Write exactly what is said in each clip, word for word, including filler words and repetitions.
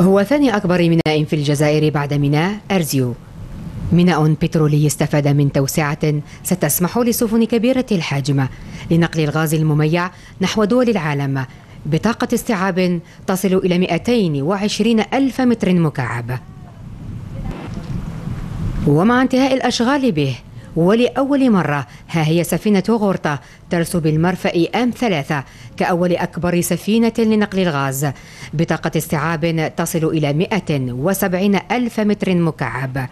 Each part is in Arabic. هو ثاني أكبر ميناء في الجزائر بعد ميناء أرزيو، ميناء بترولي استفاد من توسعة ستسمح لسفن كبيرة الحجم لنقل الغاز المميع نحو دول العالم بطاقة استيعاب تصل إلى مئتين وعشرين ألف متر مكعب. ومع انتهاء الأشغال به ولأول مرة، ها هي سفينة غورطة ترسو بالمرفأ أم ثلاثة كأول أكبر سفينة لنقل الغاز بطاقة استيعاب تصل إلى مئة وسبعين ألف متر مكعب،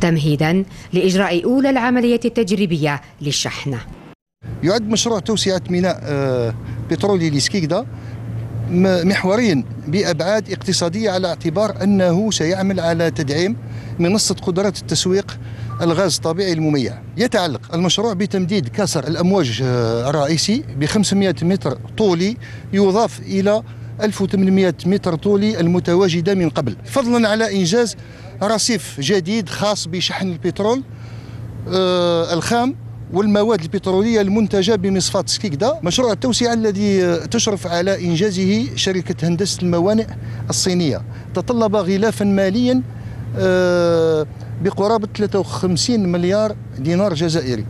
تمهيدا لإجراء أولى العملية التجريبية للشحن. يعد مشروع توسعة ميناء بترولي لسكيكدة محوريا بأبعاد اقتصادية، على اعتبار أنه سيعمل على تدعيم منصة قدرات التسويق الغاز الطبيعي المميع. يتعلق المشروع بتمديد كسر الأمواج الرئيسي ب خمسمئة متر طولي، يضاف إلى ألف وثمانمئة متر طولي المتواجدة من قبل، فضلا على إنجاز رصيف جديد خاص بشحن البترول الخام والمواد البترولية المنتجة بمصفات سكيكدة. مشروع التوسعة الذي تشرف على إنجازه شركة هندسة الموانئ الصينية تطلب غلافا ماليا بقرابة ثلاثة وخمسين مليار دينار جزائري.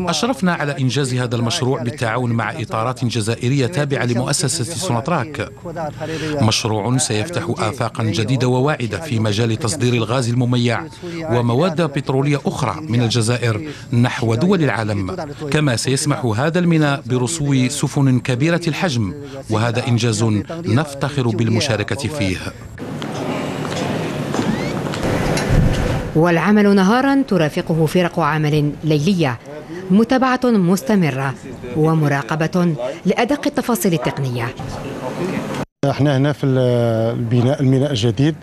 أشرفنا على إنجاز هذا المشروع بالتعاون مع إطارات جزائرية تابعة لمؤسسة سوناطراك، مشروع سيفتح آفاقا جديدة وواعدة في مجال تصدير الغاز المميع ومواد بترولية أخرى من الجزائر نحو دول العالم، كما سيسمح هذا الميناء برسو سفن كبيرة الحجم، وهذا إنجاز نفتخر بالمشاركة فيه. والعمل نهارا ترافقه فرق عمل ليلية، متابعة مستمرة ومراقبة لأدق التفاصيل التقنية. احنا هنا في البناء الميناء الجديد،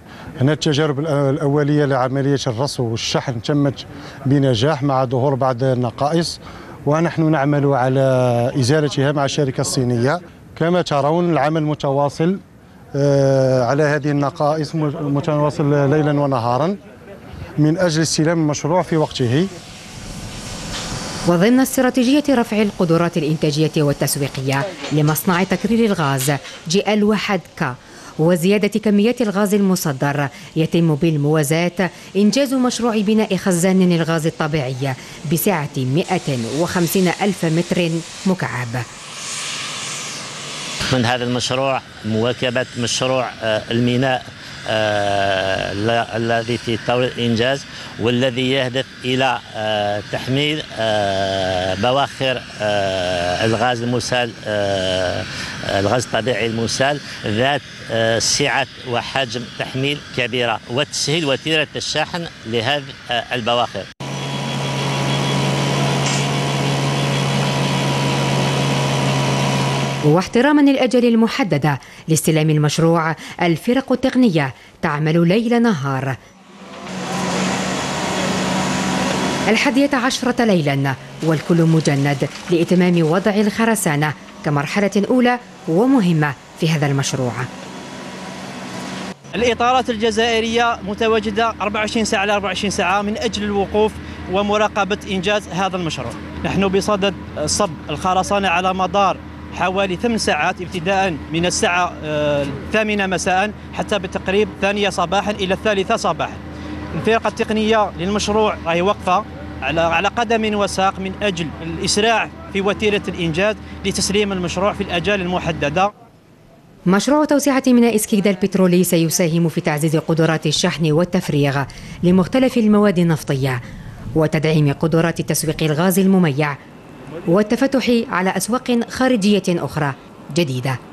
هنا التجارب الأولية لعملية الرصو والشحن تمت بنجاح مع ظهور بعض النقائص، ونحن نعمل على إزالتها مع الشركة الصينية. كما ترون العمل متواصل على هذه النقائص، متواصل ليلا ونهارا من أجل استلام المشروع في وقته. وضمن استراتيجية رفع القدرات الإنتاجية والتسويقية لمصنع تكرير الغاز جي ال واحد كا وزيادة كميات الغاز المصدر، يتم بالموازاة إنجاز مشروع بناء خزان الغاز الطبيعي بسعة مئة وخمسين ألف متر مكعب. من هذا المشروع مواكبة مشروع الميناء آه الذي في طور الإنجاز، والذي يهدف إلى آه تحميل آه بواخر آه الغاز المسال آه الغاز الطبيعي المسال ذات آه سعة وحجم تحميل كبيرة، وتسهيل وتيرة الشحن لهذه آه البواخر. واحتراما للأجل المحددة لاستلام المشروع، الفرق التقنية تعمل ليل نهار. الحادية عشرة ليلا والكل مجند لإتمام وضع الخرسانة كمرحلة أولى ومهمة في هذا المشروع. الإطارات الجزائرية متواجدة أربعة وعشرين ساعة على أربعة وعشرين ساعة من أجل الوقوف ومراقبة إنجاز هذا المشروع. نحن بصدد صب الخرسانة على مدار حوالي ثمان ساعات، ابتداء من الساعة الثامنة مساء حتى بالتقريب الثانية صباحا إلى الثالثة صباحا. الفرقة التقنية للمشروع راهي واقفة على على قدم وساق من أجل الإسراع في وتيرة الإنجاز لتسليم المشروع في الآجال المحددة. مشروع توسعة ميناء سكيكدة البترولي سيساهم في تعزيز قدرات الشحن والتفريغ لمختلف المواد النفطية، وتدعيم قدرات تسويق الغاز المميع، والتفتح على أسواق خارجية أخرى جديدة.